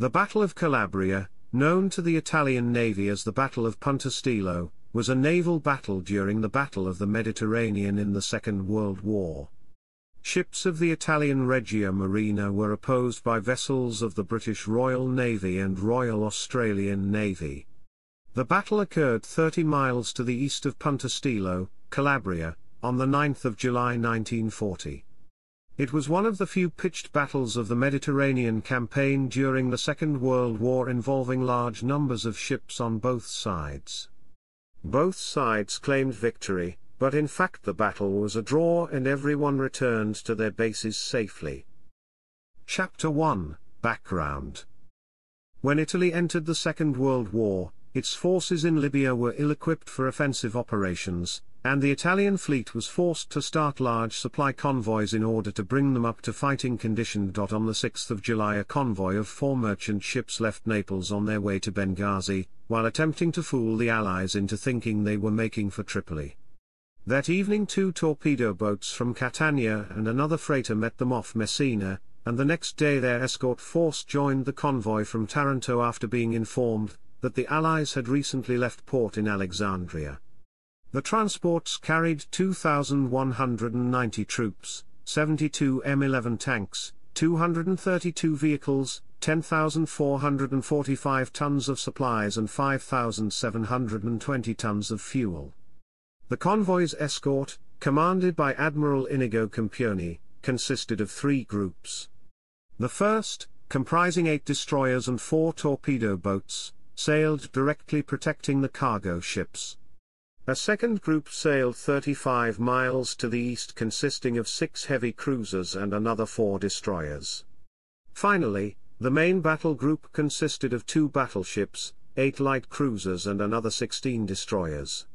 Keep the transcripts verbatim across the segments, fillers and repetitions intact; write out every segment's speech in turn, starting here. The Battle of Calabria, known to the Italian Navy as the Battle of Punta Stilo, was a naval battle during the Battle of the Mediterranean in the Second World War. Ships of the Italian Regia Marina were opposed by vessels of the British Royal Navy and Royal Australian Navy. The battle occurred thirty miles to the east of Punta Stilo, Calabria, on the ninth of July nineteen forty. It was one of the few pitched battles of the Mediterranean campaign during the Second World War involving large numbers of ships on both sides. Both sides claimed victory, but in fact the battle was a draw and everyone returned to their bases safely. Chapter one, Background. When Italy entered the Second World War, its forces in Libya were ill-equipped for offensive operations, and the Italian fleet was forced to start large supply convoys in order to bring them up to fighting condition. On the sixth of July, a convoy of four merchant ships left Naples on their way to Benghazi, while attempting to fool the Allies into thinking they were making for Tripoli. That evening, two torpedo boats from Catania and another freighter met them off Messina, and the next day their escort force joined the convoy from Taranto after being informed that the Allies had recently left port in Alexandria. The transports carried two thousand one hundred ninety troops, seventy-two M eleven tanks, two hundred thirty-two vehicles, ten thousand four hundred forty-five tons of supplies and five thousand seven hundred twenty tons of fuel. The convoy's escort, commanded by Admiral Inigo Campioni, consisted of three groups. The first, comprising eight destroyers and four torpedo boats, sailed directly protecting the cargo ships. A second group sailed thirty-five miles to the east, consisting of six heavy cruisers and another four destroyers. Finally, the main battle group consisted of two battleships, eight light cruisers and another sixteen destroyers.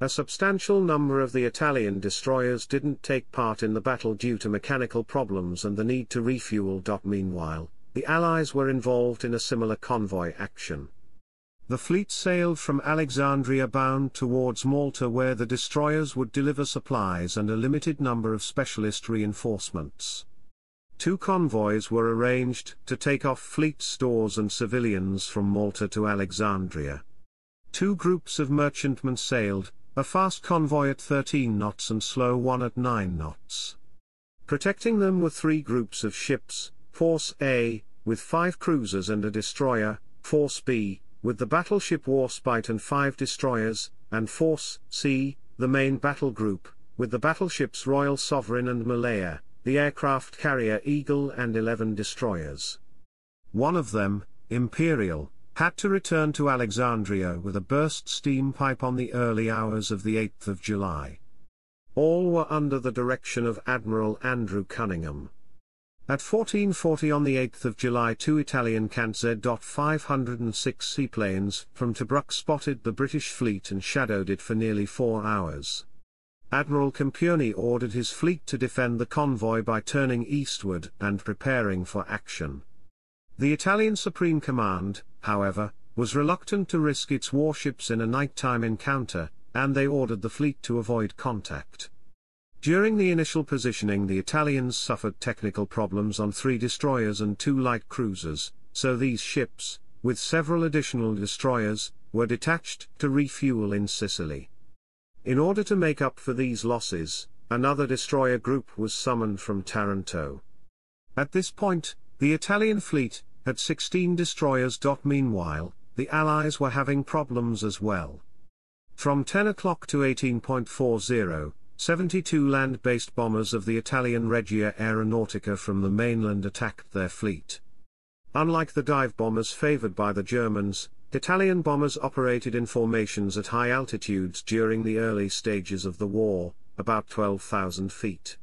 A substantial number of the Italian destroyers didn't take part in the battle due to mechanical problems and the need to refuel. Meanwhile, the Allies were involved in a similar convoy action. The fleet sailed from Alexandria bound towards Malta, where the destroyers would deliver supplies and a limited number of specialist reinforcements. Two convoys were arranged to take off fleet stores and civilians from Malta to Alexandria. Two groups of merchantmen sailed, a fast convoy at thirteen knots and slow one at nine knots. Protecting them were three groups of ships: Force A, with five cruisers and a destroyer; Force B, with the battleship Warspite and five destroyers; and Force C, the main battle group, with the battleships Royal Sovereign and Malaya, the aircraft carrier Eagle, and eleven destroyers. One of them, Imperial, had to return to Alexandria with a burst steam pipe on the early hours of the eighth of July. All were under the direction of Admiral Andrew Cunningham. At fourteen forty on the eighth of July, two Italian Canz five hundred six seaplanes from Tobruk spotted the British fleet and shadowed it for nearly four hours. Admiral Campioni ordered his fleet to defend the convoy by turning eastward and preparing for action. The Italian Supreme Command, however, was reluctant to risk its warships in a nighttime encounter, and they ordered the fleet to avoid contact. During the initial positioning, the Italians suffered technical problems on three destroyers and two light cruisers, so these ships, with several additional destroyers, were detached to refuel in Sicily. In order to make up for these losses, another destroyer group was summoned from Taranto. At this point, the Italian fleet had sixteen destroyers. Meanwhile, the Allies were having problems as well. From ten o'clock to eighteen forty, seventy-two land-based bombers of the Italian Regia Aeronautica from the mainland attacked their fleet. Unlike the dive bombers favored by the Germans, Italian bombers operated in formations at high altitudes during the early stages of the war, about twelve thousand feet.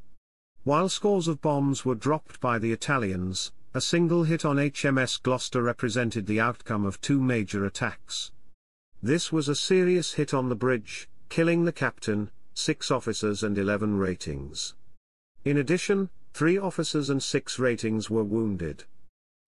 While scores of bombs were dropped by the Italians, a single hit on H M S Gloucester represented the outcome of two major attacks. This was a serious hit on the bridge, killing the captain, six officers and eleven ratings. In addition, three officers and six ratings were wounded.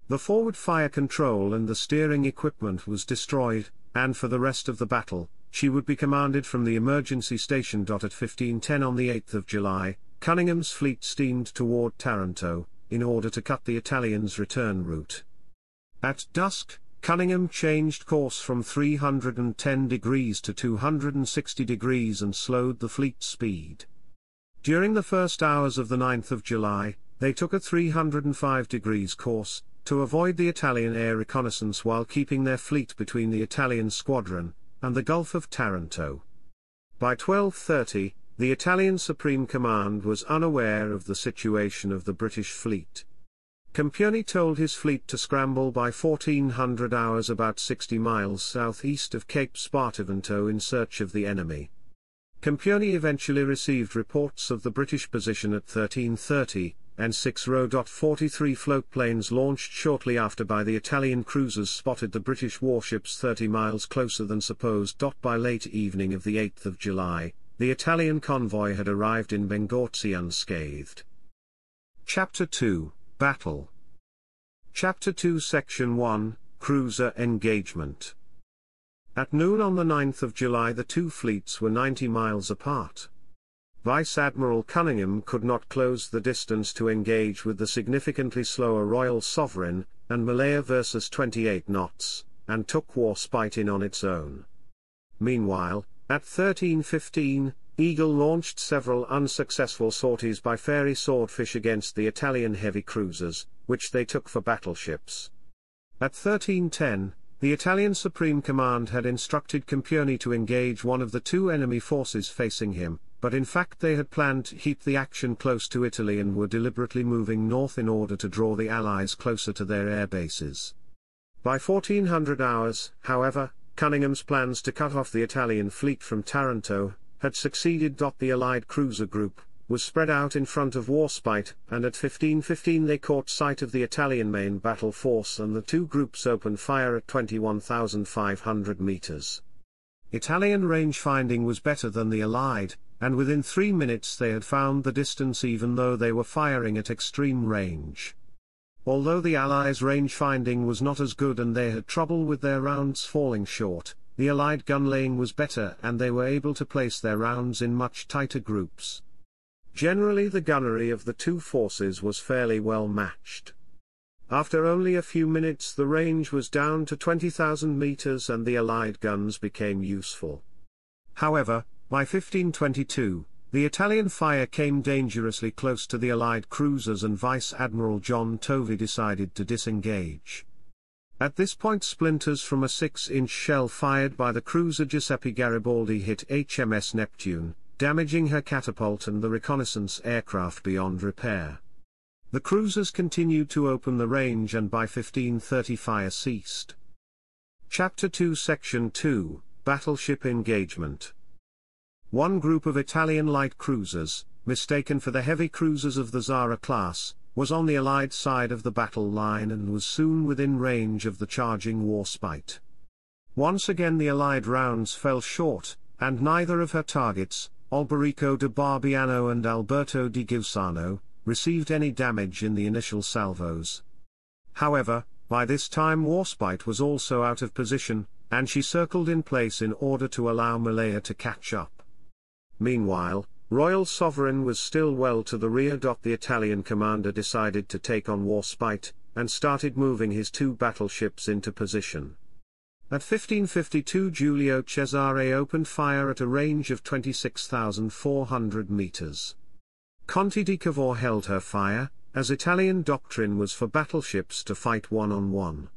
The forward fire control and the steering equipment was destroyed, and for the rest of the battle, she would be commanded from the emergency station. At fifteen ten on the eighth of July, Cunningham's fleet steamed toward Taranto, in order to cut the Italians' return route. At dusk, Cunningham changed course from three hundred ten degrees to two hundred sixty degrees and slowed the fleet's speed. During the first hours of the ninth of July, they took a three hundred five degrees course, to avoid the Italian air reconnaissance while keeping their fleet between the Italian squadron and the Gulf of Taranto. By twelve thirty, the Italian Supreme Command was unaware of the situation of the British fleet. Campioni told his fleet to scramble by fourteen hundred hours about sixty miles southeast of Cape Spartivento in search of the enemy. Campioni eventually received reports of the British position at thirteen thirty, and six R O forty-three floatplanes launched shortly after by the Italian cruisers spotted the British warships thirty miles closer than supposed. By late evening of the eighth of July, the Italian convoy had arrived in Benghazi unscathed. Chapter two Battle. Chapter two Section one, Cruiser Engagement. At noon on the ninth of July the two fleets were ninety miles apart. Vice-Admiral Cunningham could not close the distance to engage with the significantly slower Royal Sovereign, and Malaya versus twenty-eight knots, and took Warspite in on its own. Meanwhile, at thirteen fifteen, Eagle launched several unsuccessful sorties by fairy swordfish against the Italian heavy cruisers, which they took for battleships. At thirteen ten, the Italian Supreme Command had instructed Campioni to engage one of the two enemy forces facing him, but in fact they had planned to keep the action close to Italy and were deliberately moving north in order to draw the Allies closer to their air bases. By fourteen hundred hours, however, Cunningham's plans to cut off the Italian fleet from Taranto had succeeded. The Allied cruiser group was spread out in front of Warspite, and at fifteen fifteen they caught sight of the Italian main battle force, and the two groups opened fire at twenty-one thousand five hundred meters. Italian range finding was better than the Allied, and within three minutes they had found the distance even though they were firing at extreme range. Although the Allies' range finding was not as good and they had trouble with their rounds falling short, the Allied gun-laying was better and they were able to place their rounds in much tighter groups. Generally the gunnery of the two forces was fairly well matched. After only a few minutes the range was down to twenty thousand meters and the Allied guns became useful. However, by fifteen twenty-two, the Italian fire came dangerously close to the Allied cruisers and Vice-Admiral John Tovey decided to disengage. At this point splinters from a six-inch shell fired by the cruiser Giuseppe Garibaldi hit H M S Neptune, damaging her catapult and the reconnaissance aircraft beyond repair. The cruisers continued to open the range and by fifteen thirty fire ceased. Chapter two Section two, Battleship Engagement. One group of Italian light cruisers, mistaken for the heavy cruisers of the Zara class, was on the Allied side of the battle line and was soon within range of the charging Warspite. Once again the Allied rounds fell short, and neither of her targets, Alberico de Barbiano and Alberto di Giussano, received any damage in the initial salvos. However, by this time Warspite was also out of position, and she circled in place in order to allow Malaya to catch up. Meanwhile, Royal Sovereign was still well to the rear. The Italian commander decided to take on Warspite, and started moving his two battleships into position. At fifteen fifty-two Giulio Cesare opened fire at a range of twenty-six thousand four hundred meters. Conte di Cavour held her fire, as Italian doctrine was for battleships to fight one-on-one.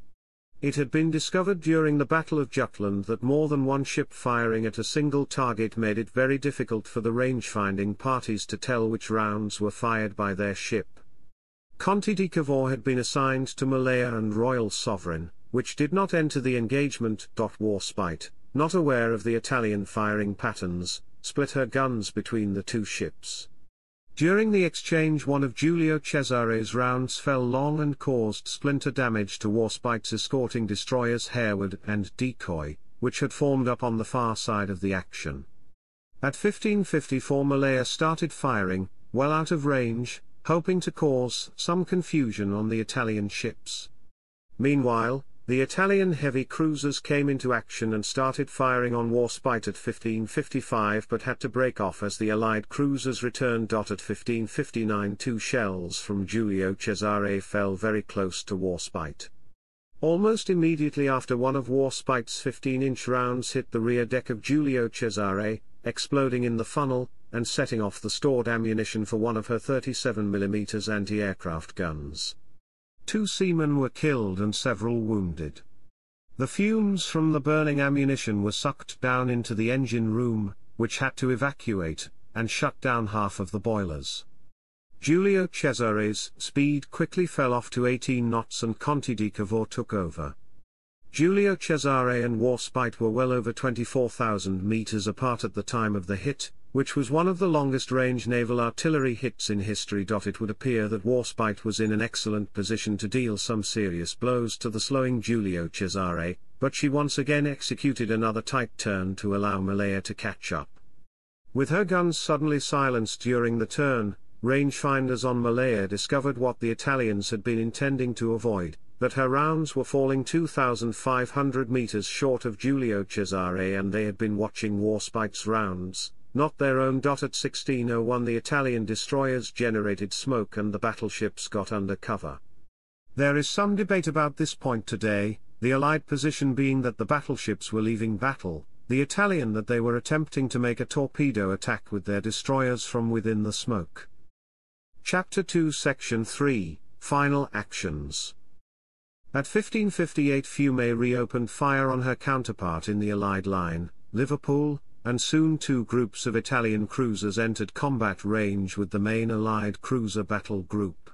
It had been discovered during the Battle of Jutland that more than one ship firing at a single target made it very difficult for the range-finding parties to tell which rounds were fired by their ship. Conte di Cavour had been assigned to Malaya and Royal Sovereign, which did not enter the engagement. Warspite, not aware of the Italian firing patterns, split her guns between the two ships. During the exchange one of Giulio Cesare's rounds fell long and caused splinter damage to Warspite's escorting destroyers Harewood and Decoy, which had formed up on the far side of the action. At fifteen fifty-four Malaya started firing, well out of range, hoping to cause some confusion on the Italian ships. Meanwhile, the Italian heavy cruisers came into action and started firing on Warspite at fifteen fifty-five but had to break off as the Allied cruisers returned. At fifteen fifty-nine two shells from Giulio Cesare fell very close to Warspite. Almost immediately after one of Warspite's fifteen-inch rounds hit the rear deck of Giulio Cesare, exploding in the funnel, and setting off the stored ammunition for one of her thirty-seven millimeter anti-aircraft guns. Two seamen were killed and several wounded. The fumes from the burning ammunition were sucked down into the engine room, which had to evacuate, and shut down half of the boilers. Giulio Cesare's speed quickly fell off to eighteen knots and Conte di Cavour took over. Giulio Cesare and Warspite were well over twenty-four thousand meters apart at the time of the hit, which was one of the longest-range naval artillery hits in history. It would appear that Warspite was in an excellent position to deal some serious blows to the slowing Giulio Cesare, but she once again executed another tight turn to allow Malaya to catch up. With her guns suddenly silenced during the turn, rangefinders on Malaya discovered what the Italians had been intending to avoid, that her rounds were falling two thousand five hundred meters short of Giulio Cesare, and they had been watching Warspite's rounds, not their own. At sixteen oh one the Italian destroyers generated smoke and the battleships got under cover. There is some debate about this point today, the Allied position being that the battleships were leaving battle, the Italian that they were attempting to make a torpedo attack with their destroyers from within the smoke. Chapter two Section three, Final Actions. At fifteen fifty-eight Fiume reopened fire on her counterpart in the Allied line, Liverpool, and soon two groups of Italian cruisers entered combat range with the main Allied cruiser battle group.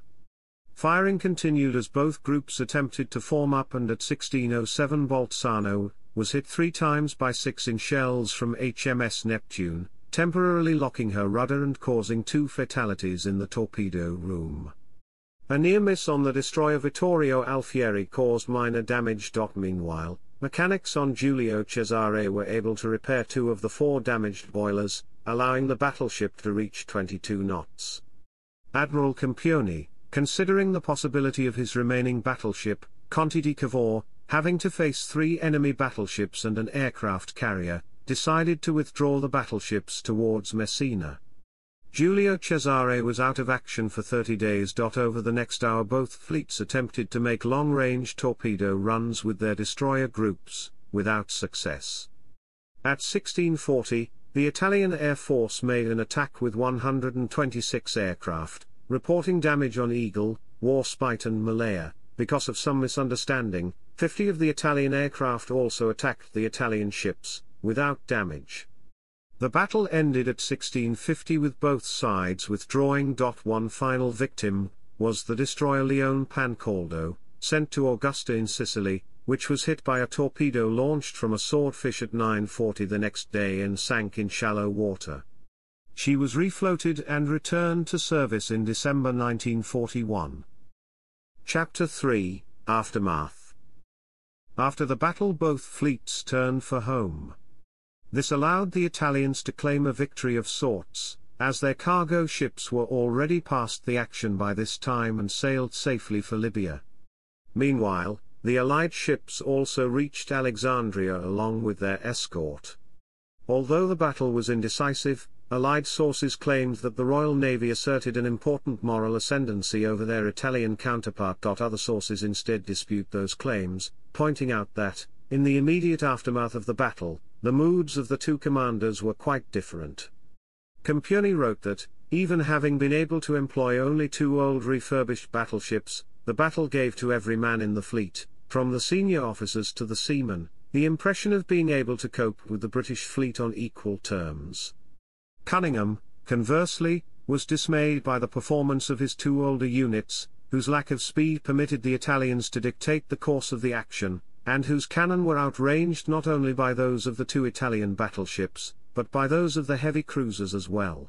Firing continued as both groups attempted to form up, and at sixteen oh seven Bolzano was hit three times by six inch shells from H M S Neptune, temporarily locking her rudder and causing two fatalities in the torpedo room. A near-miss on the destroyer Vittorio Alfieri caused minor damage. Meanwhile, mechanics on Giulio Cesare were able to repair two of the four damaged boilers, allowing the battleship to reach twenty-two knots. Admiral Campioni, considering the possibility of his remaining battleship, Conte di Cavour, having to face three enemy battleships and an aircraft carrier, decided to withdraw the battleships towards Messina. Giulio Cesare was out of action for thirty days. Over the next hour both fleets attempted to make long-range torpedo runs with their destroyer groups, without success. At sixteen forty, the Italian Air Force made an attack with one hundred twenty-six aircraft, reporting damage on Eagle, Warspite and Malaya. Because of some misunderstanding, fifty of the Italian aircraft also attacked the Italian ships, without damage. The battle ended at sixteen fifty with both sides withdrawing. One final victim was the destroyer Leone Pancaldo, sent to Augusta in Sicily, which was hit by a torpedo launched from a swordfish at nine forty the next day and sank in shallow water. She was refloated and returned to service in December nineteen forty-one. Chapter three, Aftermath. After the battle both fleets turned for home. This allowed the Italians to claim a victory of sorts, as their cargo ships were already past the action by this time and sailed safely for Libya. Meanwhile, the Allied ships also reached Alexandria along with their escort. Although the battle was indecisive, Allied sources claimed that the Royal Navy asserted an important moral ascendancy over their Italian counterpart. Other sources instead dispute those claims, pointing out that, in the immediate aftermath of the battle, the moods of the two commanders were quite different. Campioni wrote that, even having been able to employ only two old refurbished battleships, the battle gave to every man in the fleet, from the senior officers to the seamen, the impression of being able to cope with the British fleet on equal terms. Cunningham, conversely, was dismayed by the performance of his two older units, whose lack of speed permitted the Italians to dictate the course of the action, and whose cannon were outranged not only by those of the two Italian battleships, but by those of the heavy cruisers as well.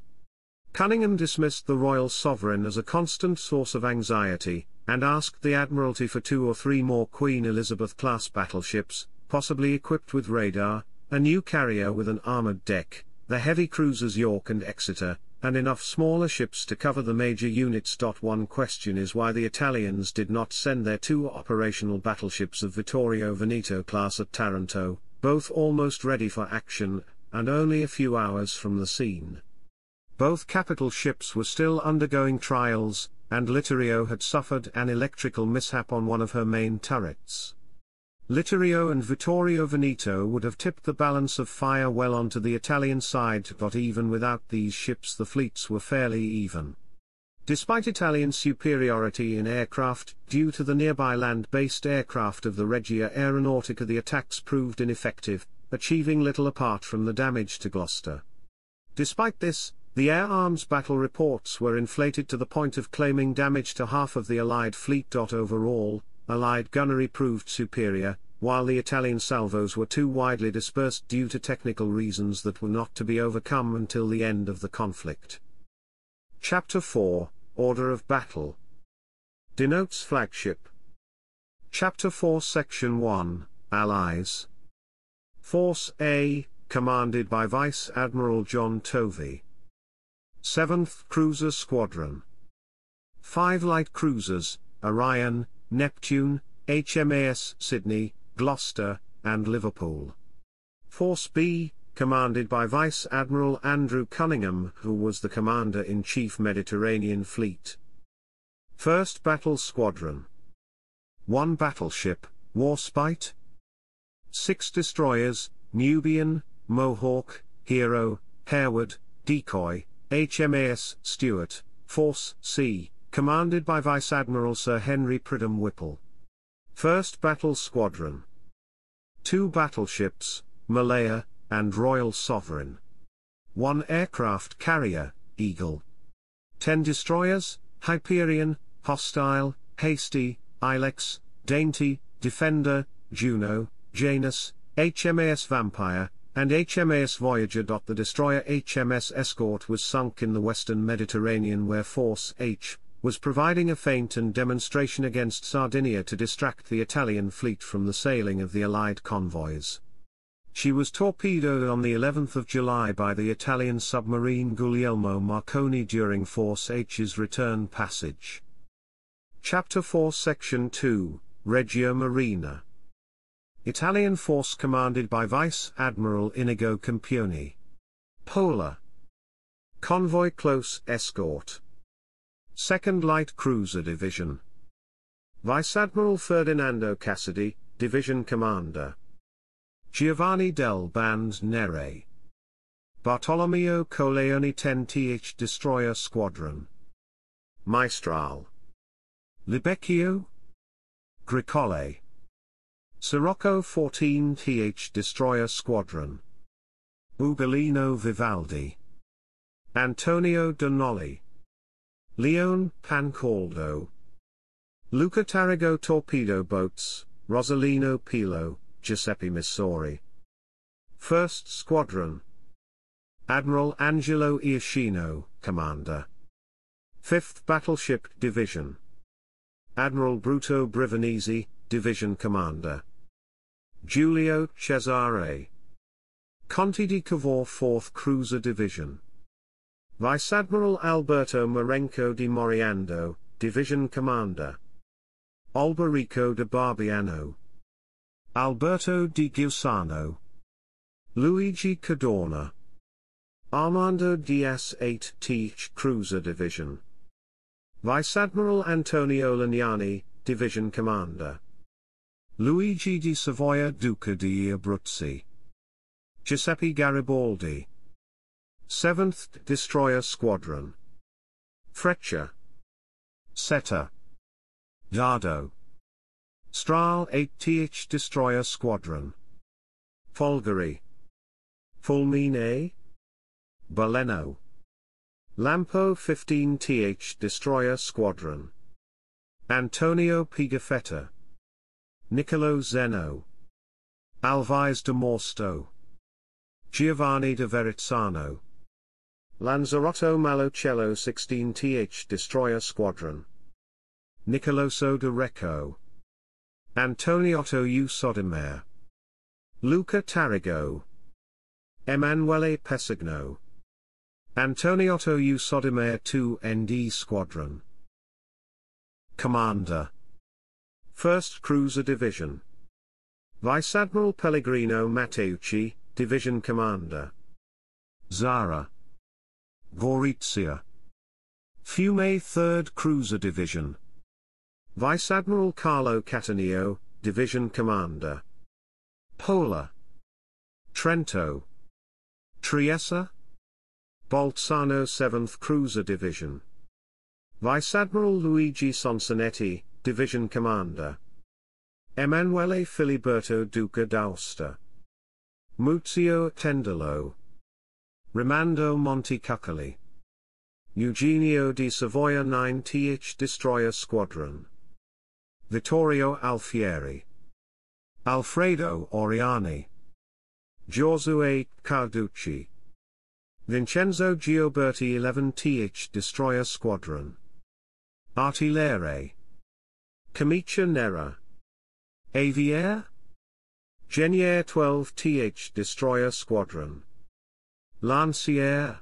Cunningham dismissed the Royal Sovereign as a constant source of anxiety, and asked the Admiralty for two or three more Queen Elizabeth-class battleships, possibly equipped with radar, a new carrier with an armoured deck, the heavy cruisers York and Exeter, and enough smaller ships to cover the major units. One question is why the Italians did not send their two operational battleships of Vittorio Veneto class at Taranto, both almost ready for action, and only a few hours from the scene. Both capital ships were still undergoing trials, and Littorio had suffered an electrical mishap on one of her main turrets. Littorio and Vittorio Veneto would have tipped the balance of fire well onto the Italian side, but even without these ships the fleets were fairly even. Despite Italian superiority in aircraft, due to the nearby land-based aircraft of the Regia Aeronautica, the attacks proved ineffective, achieving little apart from the damage to Gloucester. Despite this, the air arms battle reports were inflated to the point of claiming damage to half of the Allied fleet. Overall, Allied gunnery proved superior, while the Italian salvos were too widely dispersed due to technical reasons that were not to be overcome until the end of the conflict. Chapter four, Order of Battle. Denotes Flagship. Chapter four Section one, Allies. Force A, commanded by Vice Admiral John Tovey. seventh Cruiser Squadron. five Light Cruisers, Orion, Neptune, H M A S Sydney, Gloucester, and Liverpool. Force B, commanded by Vice Admiral Andrew Cunningham, who was the Commander-in-Chief Mediterranean Fleet. first Battle Squadron. one Battleship, Warspite. six Destroyers, Nubian, Mohawk, Hero, Harewood, Decoy, H M A S Stewart. Force C, commanded by Vice Admiral Sir Henry Pridham Whipple. first Battle Squadron. two Battleships, Malaya, and Royal Sovereign. one Aircraft Carrier, Eagle. ten Destroyers, Hyperion, Hostile, Hasty, Ilex, Dainty, Defender, Juno, Janus, H M A S Vampire, and H M A S Voyager. The destroyer H M S Escort was sunk in the Western Mediterranean, where Force H was providing a feint and demonstration against Sardinia to distract the Italian fleet from the sailing of the Allied convoys. She was torpedoed on the eleventh of July by the Italian submarine Guglielmo Marconi during Force H's return passage. Chapter four Section two, Regia Marina. Italian force commanded by Vice Admiral Inigo Campioni. Polar. Convoy Close Escort. second Light Cruiser Division. Vice Admiral Ferdinando Cassidy, Division Commander. Giovanni del Band Nere. Bartolomeo Colleoni. tenth Destroyer Squadron. Maestral. Libecchio. Gricole. Sirocco. fourteenth Destroyer Squadron. Ugolino Vivaldi. Antonio Donoli. Leone Pancaldo. Luca Tarigo. Torpedo Boats, Rosalino Pilo, Giuseppe Missori. first Squadron. Admiral Angelo Iachino, Commander. fifth Battleship Division. Admiral Bruto Brivanese, Division Commander. Giulio Cesare. Conte di Cavour. fourth Cruiser Division. Vice Admiral Alberto Marenco di Moriando, Division Commander. Alberico de Barbiano. Alberto di Giussano. Luigi Cadorna. Armando Diaz. eighth Cruiser Division. Vice Admiral Antonio Lignani, Division Commander. Luigi di Savoia. Duca di Abruzzi. Giuseppe Garibaldi. seventh Destroyer Squadron. Freccia. Seta. Dardo. Strahl. eighth Destroyer Squadron. Folgari. Fulmine. Baleno. Lampo. fifteenth Destroyer Squadron. Antonio Pigafetta. Niccolo Zeno. Alvise de Morsto. Giovanni de Verrazzano. Lanzarotto Malocello. sixteenth Destroyer Squadron. Nicoloso de Recco. Antoniotto U. Sodimare. Luca Tarigo. Emanuele Pessigno. Antoniotto U. Sodimare. second N D Squadron. Commander. first Cruiser Division. Vice Admiral Pellegrino Matteucci, Division Commander. Zara. Gorizia. Fiume. third Cruiser Division. Vice Admiral Carlo Cattaneo, Division Commander. Pola, Trento, Trieste, Bolzano seventh Cruiser Division. Vice Admiral Luigi Sonsonetti, Division Commander. Emanuele Filiberto Duca d'Aosta. Muzio Tendolo. Rimando Monticuccoli. Eugenio di Savoia ninth Destroyer Squadron. Vittorio Alfieri. Alfredo Oriani. Giosuè Carducci. Vincenzo Gioberti eleventh Destroyer Squadron. Artigliere. Camicia Nera. Aviaire. Genier twelfth Destroyer Squadron. Lancier.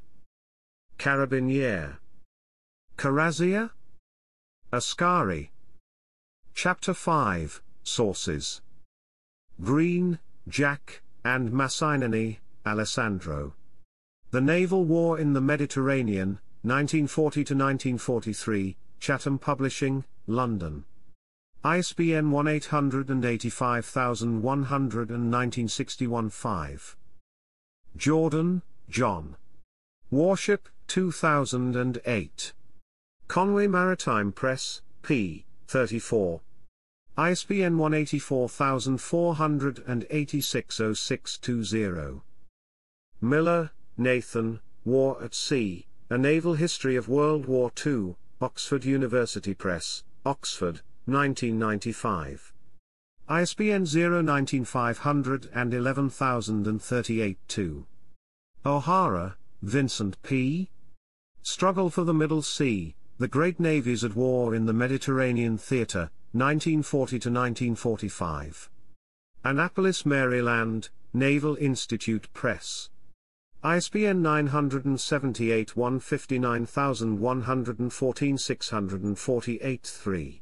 Carabiniere. Carazia. Ascari. Chapter five, Sources. Green, Jack, and Massinani, Alessandro. The Naval War in the Mediterranean, nineteen forty to nineteen forty-three, Chatham Publishing, London. I S B N one eight eight five one one nine six one five. Jordan, John. Warship, two thousand eight. Conway Maritime Press, p. thirty-four. I S B N one eight four four eight six zero six two zero. Miller, Nathan, War at Sea, A Naval History of World War Two, Oxford University Press, Oxford, nineteen ninety-five. I S B N zero one nine five one one zero three eight two. O'Hara, Vincent P. Struggle for the Middle Sea, The Great Navies at War in the Mediterranean Theatre, nineteen forty to nineteen forty-five. Annapolis, Maryland, Naval Institute Press. I S B N nine seven eight one five nine one one four six four eight three.